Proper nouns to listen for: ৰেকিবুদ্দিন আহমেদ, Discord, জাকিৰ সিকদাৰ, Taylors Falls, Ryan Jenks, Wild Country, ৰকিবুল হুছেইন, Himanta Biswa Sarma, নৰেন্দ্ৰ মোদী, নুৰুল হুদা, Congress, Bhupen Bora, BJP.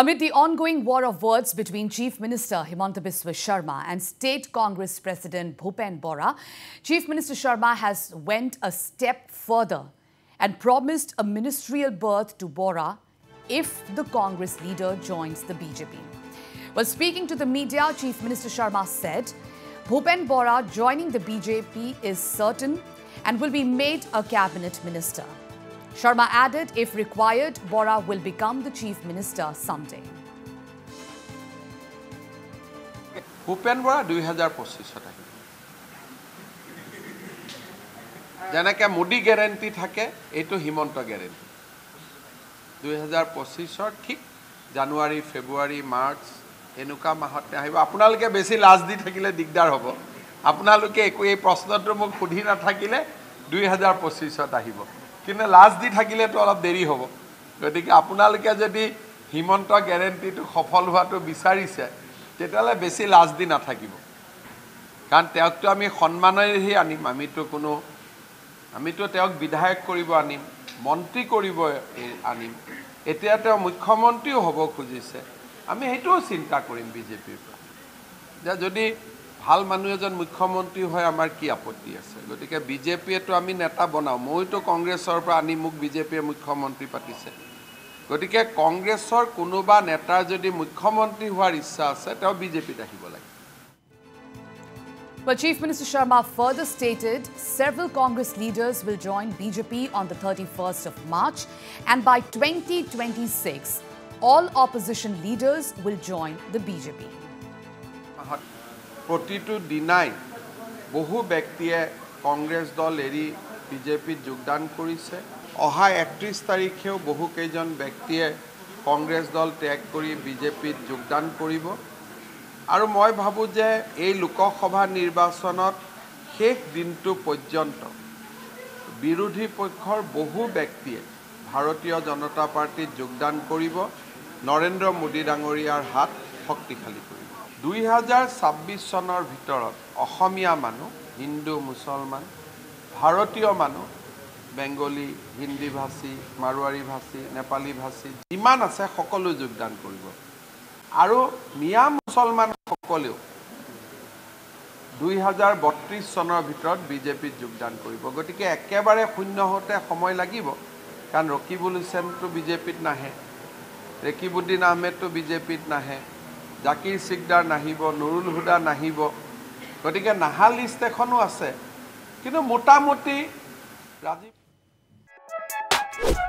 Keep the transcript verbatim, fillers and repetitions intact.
Amid the ongoing war of words between Chief Minister Himanta Biswa Sarma and State Congress President Bhupen Bora, Chief Minister Sarma has went a step further and promised a ministerial berth to Bora if the Congress leader joins the B J P. While speaking to the media, Chief Minister Sarma said, Bhupen Bora joining the B J P is certain and will be made a cabinet minister. Sarma added, if required, Bora will become the chief minister someday. Bhupen Bora twenty twenty-five thake. Janaka Modi guarantee thake, eto Himanta guarantee. twenty twenty-five thik January, February, March enuka mahat ahibo. Apunaloke beshi last di thakile digdar hobo. Apunaloke eku ei proshnoto mok khudhi na thakile twenty twenty-five ahibo. Kinna last di thakile to alop deri hobo gotike apunaloke jodi Himanta guarantee to sofol hoato bicharise tetale beshi last di na thakibo kan teok to ami sonmanere hi anim ami to kono ami to teok bidhayak koribo anim montri koribo anim etia teo mukhyamantri hobo khujise ami heto chinta korim B J P ja jodi ভাল মানুহ এজন মুখ্যমন্ত্রী হয় আমার কি আপত্তি আছে গটিকে BJP তো আমি নেতা বনাও মই তো কংগ্রেসৰ পৰা আনি মুক বিজেপি মুখ্যমন্ত্রী পাতিছে গটিকে কংগ্রেসৰ কোনোবা নেতা যদি মুখ্যমন্ত্রী হোৱাৰ ইচ্ছা আছে তেও বিজেপিত আহিব লাগে But Chief Minister Sarma further stated several Congress leaders will join B J P on the thirty-first of March and by twenty twenty-six all opposition leaders will join the B J P. forty-two deny বহু ব্যক্তিয়ে কংগ্রেস দল এৰি বিজেপিত যোগদান কৰিছে অহা একত্ৰিশ তাৰিখেও বহু কেজন ব্যক্তিয়ে কংগ্ৰেছ দল ত্যাগ কৰি বিজেপিত যোগদান কৰিব আৰু মই ভাবো যে এই লোকসভা নিৰ্বাচনত শেষ দিনটো পৰ্যন্ত বিৰোধী পক্ষৰ বহু ব্যক্তিয়ে ভাৰতীয় জনতা পাৰ্টিত যোগদান কৰিব নৰেন্দ্ৰ মোদী ডাঙৰীয়াৰ হাত শক্তিশালী কৰিব twenty twenty-six সনৰ ভিতৰত অসমীয়া মানুহ হিন্দু মুছলমান ভাৰতীয় মানুহ বেঙ্গলী হিন্দী ভাষী মারোৱাৰী ভাষী নেপালী ভাষী যিমান আছে সকলো যোগদান কৰিব আৰু মিয়া মুছলমান সকলেও twenty thirty-two সনৰ ভিতৰত বিজেপিত যোগদান কৰিব গটিকে একেবাৰে শূন্য হতে সময় লাগিব কাৰণ ৰকিবুল হুছেইনটো বিজেপিত নাহে ৰেকিবুদ্দিন আহমেদটো বিজেপিত নাহে জাকিৰ সিকদাৰ নাহিব নুৰুল হুদা নাহিব গটিকে নাহা লিষ্ট এখনো আছে কিন্তু মোটামুটি ৰাজীৱ